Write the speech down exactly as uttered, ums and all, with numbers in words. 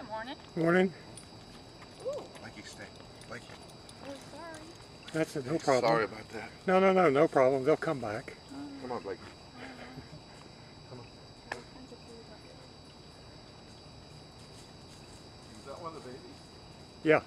Good morning. Morning. Ooh. Mikey, stay. Mikey. Oh, sorry. That's it. No problem. Sorry about that. No, no, no, no problem. They'll come back. Mm. Come on, Blake. Come on. Is that one of the babies? Yeah.